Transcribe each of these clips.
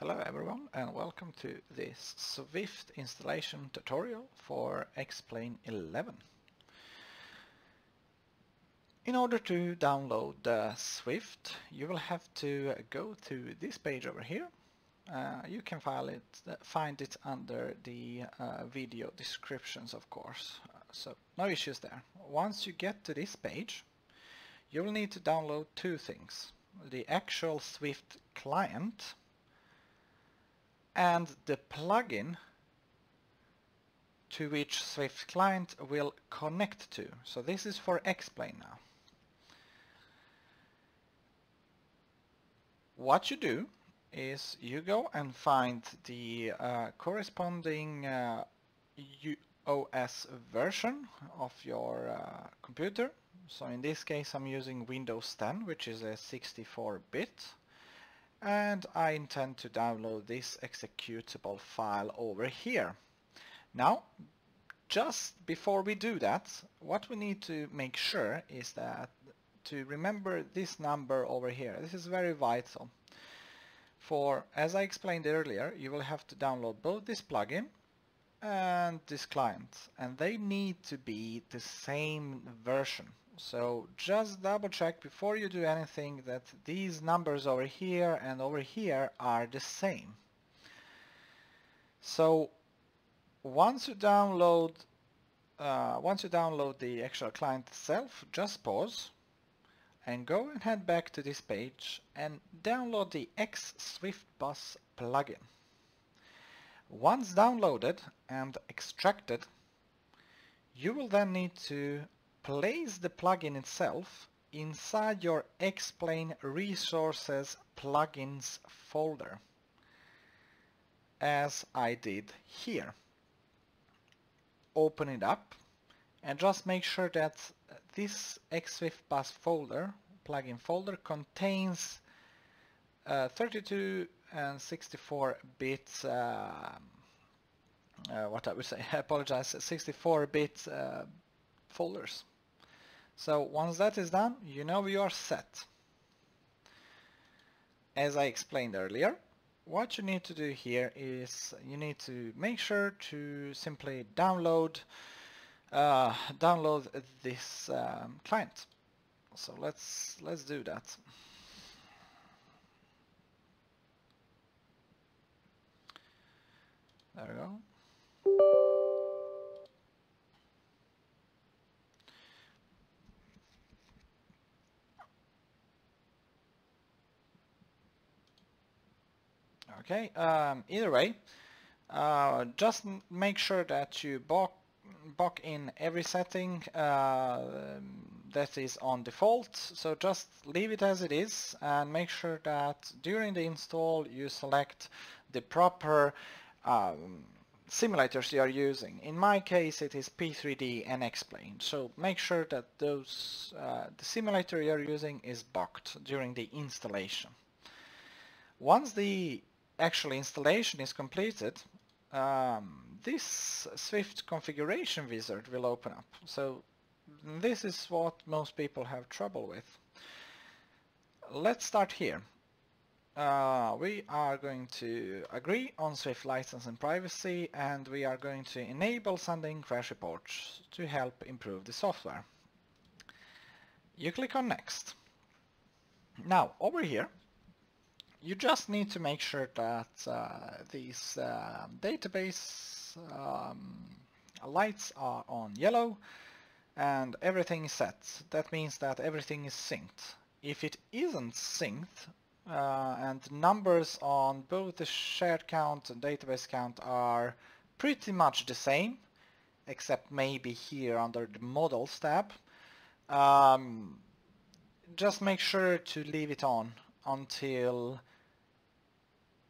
Hello everyone and welcome to this Swift installation tutorial for X-Plane 11. In order to download the Swift, you will have to go to this page over here. You can find it under the video descriptions, of course, so no issues there. Once you get to this page, you will need to download two things: the actual Swift client and the plugin to which Swift client will connect to. So this is for X-Plane now. What you do is you go and find the corresponding OS version of your computer. So in this case I'm using Windows 10, which is a 64-bit. And I intend to download this executable file over here. Now, just before we do that, what we need to make sure is that to remember this number over here. This is very vital. For, as I explained earlier, you will have to download both this plugin and this client, and they need to be the same version. So just double check before you do anything that these numbers over here and over here are the same. So once you download the actual client itself, just pause and go and head back to this page and download the XSwiftBus plugin. Once downloaded and extracted, you will then need to place the plugin itself inside your X-Plane Resources Plugins folder, as I did here. Open it up and just make sure that this XSwiftBus folder, plugin folder, contains 32 and 64-bit 64-bit folders. So once that is done, you know you are set. As I explained earlier, what you need to do here is you need to make sure to simply download this client. So let's do that. There we go. Okay, either way, just make sure that you box in every setting that is on default, so just leave it as it is and make sure that during the install you select the proper simulators you are using. In my case it is P3D and X-Plane, so make sure that those the simulator you are using is boxed during the installation. Once the actual installation is completed, this Swift configuration wizard will open up. So this is what most people have trouble with. Let's start here. We are going to agree on Swift license and privacy, and we are going to enable sending crash reports to help improve the software. You click on next. Now over here you just need to make sure that these database lights are on yellow and everything is set. That means that everything is synced. If it isn't synced and numbers on both the shared count and database count are pretty much the same, except maybe here under the models tab, just make sure to leave it on until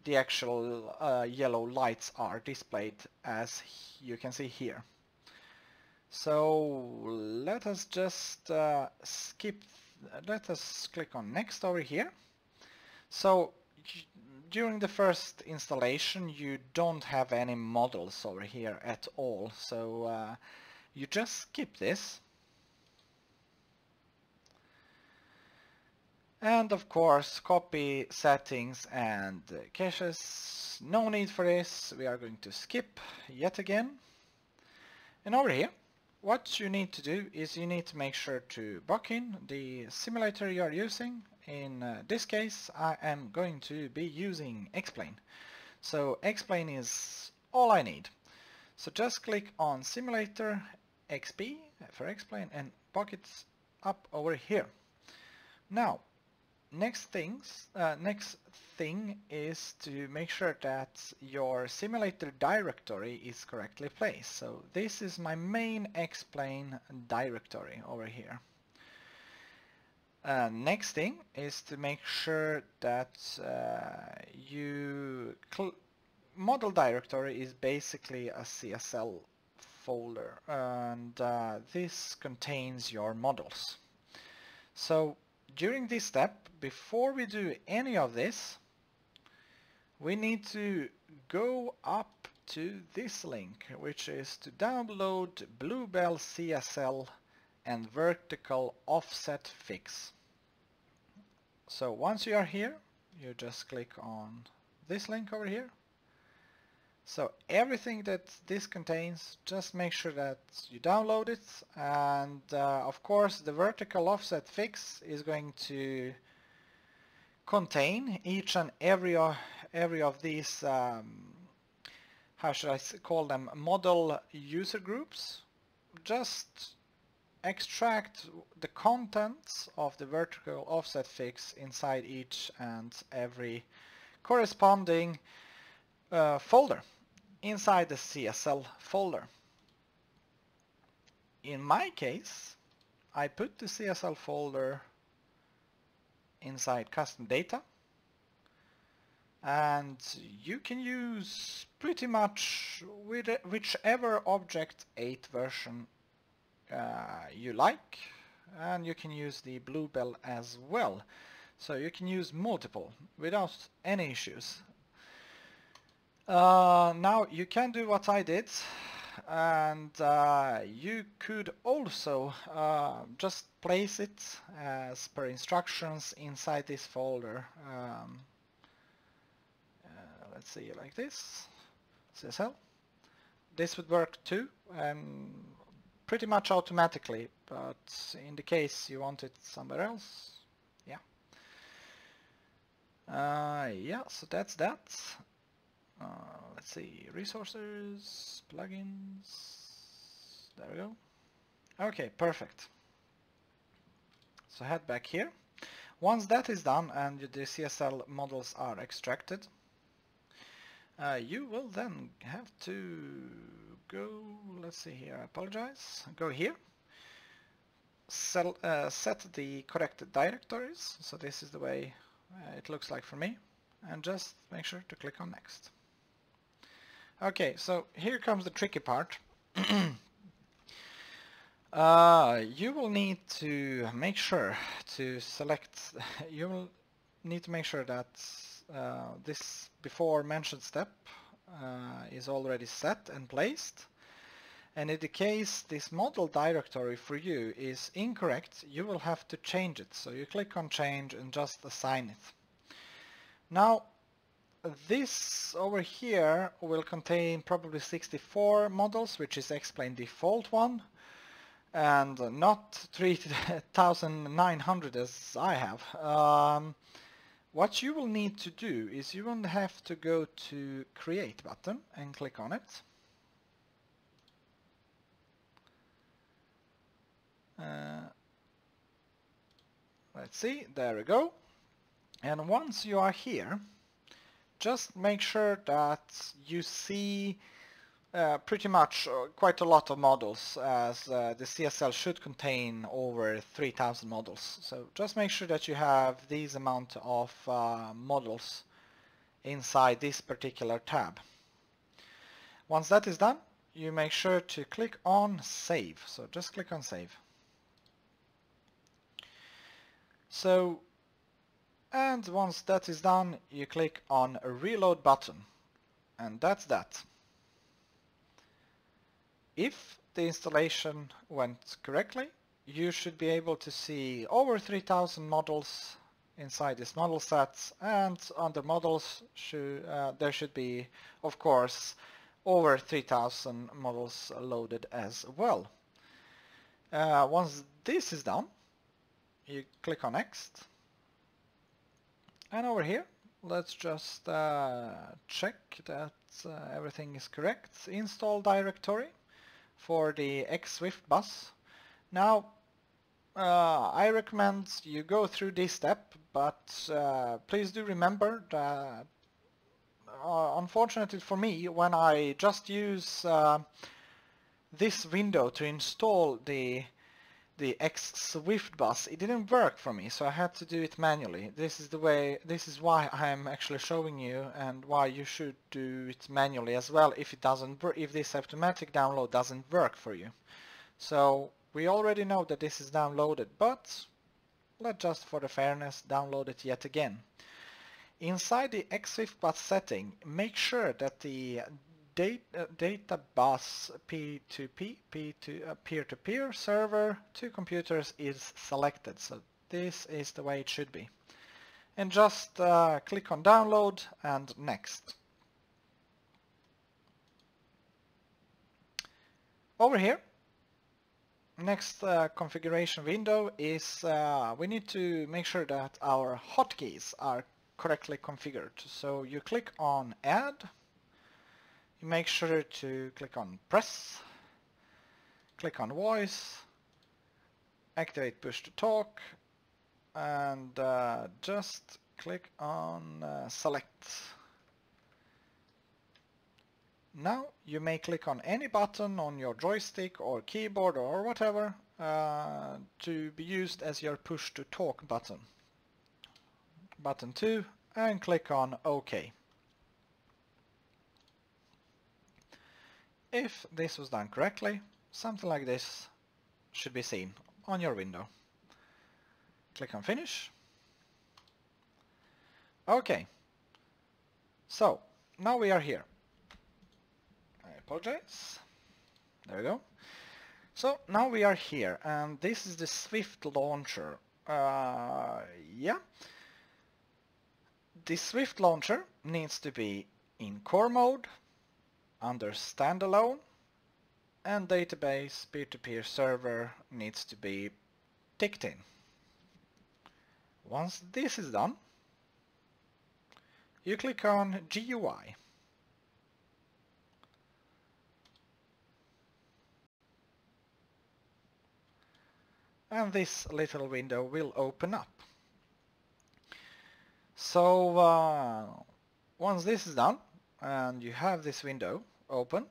the actual yellow lights are displayed, as you can see here. So let us just click on next over here. So during the first installation you don't have any models over here at all, so you just skip this And of course, copy settings and caches. No need for this. We are going to skip yet again. And over here, what you need to do is you need to make sure to book in the simulator you are using. In this case, I am going to be using X-Plane. So X-Plane is all I need. So just click on Simulator XP for X-Plane and book it up over here. Now, next thing is to make sure that your simulator directory is correctly placed. So this is my main X-Plane directory over here. Next thing is to make sure that your model directory is basically a CSL folder, and this contains your models. So during this step, before we do any of this, we need to go up to this link, which is to download Bluebell CSL and Vertical Offset Fix. So once you are here, you just click on this link over here. So everything that this contains, just make sure that you download it, and of course the Vertical Offset Fix is going to contain each and every of these, how should I call them, model user groups. Just extract the contents of the Vertical Offset Fix inside each and every corresponding folder inside the CSL folder. In my case, I put the CSL folder inside custom data, and you can use pretty much whichever Object 8 version you like, and you can use the Bluebell as well, so you can use multiple without any issues. Now you can do what I did, and you could also just place it as per instructions inside this folder. Let's see, like this, CSL. This would work too, pretty much automatically, but in the case you want it somewhere else, yeah. Yeah, so that's that. Let's see, resources, plugins, there we go. Okay, perfect. So head back here. Once that is done and the CSL models are extracted, you will then have to go, let's see here, I apologize, go here, set the correct directories, so this is the way it looks like for me, and just make sure to click on next. Okay, so here comes the tricky part. You will need to make sure to select, you will need to make sure that this before mentioned step is already set and placed. And in the case this model directory for you is incorrect, you will have to change it. So you click on change and just assign it. Now, this over here will contain probably 64 models, which is X-Plane default one, and not 3,900 as I have. What you will need to do is you will have to go to Create button and click on it. Let's see, there we go. And once you are here, just make sure that you see pretty much quite a lot of models, as the CSL should contain over 3,000 models. So just make sure that you have these amount of models inside this particular tab. Once that is done, you make sure to click on Save. So just click on Save. So, and once that is done, you click on a reload button, and that's that. If the installation went correctly, you should be able to see over 3,000 models inside this model sets, and under models there should be, of course, over 3,000 models loaded as well. Once this is done, you click on next, and over here let's just check that everything is correct. Install directory for the XSwiftBus. Now I recommend you go through this step, but please do remember that unfortunately for me, when I just use this window to install the XSwiftBus, it didn't work for me, so I had to do it manually. This is why I'm actually showing you, and why you should do it manually as well if it doesn't, if this automatic download doesn't work for you. So we already know that this is downloaded, but let's just for the fairness download it yet again. Inside the XSwiftBus setting, make sure that the data bus P2P, peer-to-peer server to computers is selected. So this is the way it should be. And just click on download and next. Over here, next configuration window is we need to make sure that our hotkeys are correctly configured. So you click on add. You make sure to click on press, click on voice, activate push to talk, and just click on select. Now you may click on any button on your joystick or keyboard or whatever to be used as your push to talk button. Button 2, and click on OK. If this was done correctly, something like this should be seen on your window. Click on finish. Okay, so now we are here. I apologize. There we go. So now we are here, and this is the Swift launcher. The Swift launcher needs to be in core mode, under standalone, and database peer-to-peer server needs to be ticked in. Once this is done, you click on GUI. And this little window will open up. So once this is done, and you have this window open,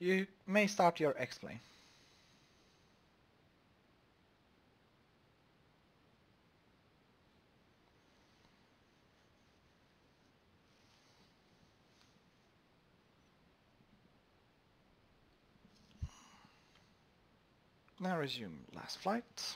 you may start your X-Plane. Now resume last flight.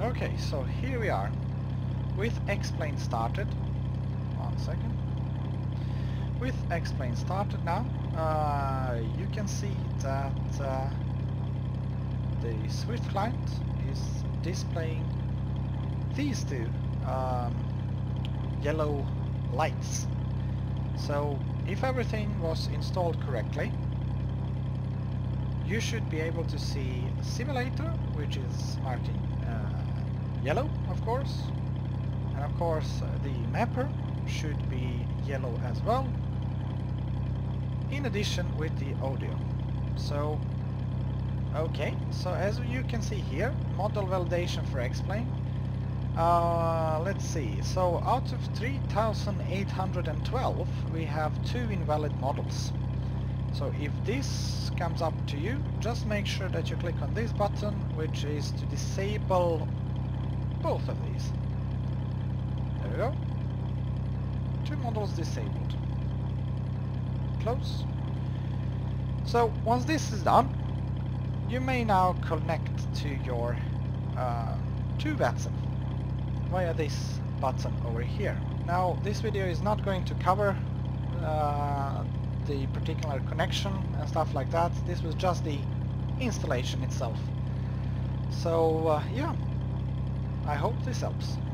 Okay, so here we are with X-Plane started. With X-Plane started now, you can see that the Swift client is displaying these two yellow lights. So if everything was installed correctly, you should be able to see simulator, which is marked yellow, of course, and of course the mapper should be yellow as well, in addition with the audio. So Okay, so as you can see here, model validation for X-Plane. Let's see, so out of 3,812 we have 2 invalid models. So if this comes up to you, just make sure that you click on this button, which is to disable both of these. There we go. 2 models disabled. Close. So once this is done, you may now connect to your to VATSIM via this button over here. Now this video is not going to cover the particular connection and stuff like that. This was just the installation itself. So yeah, I hope this helps.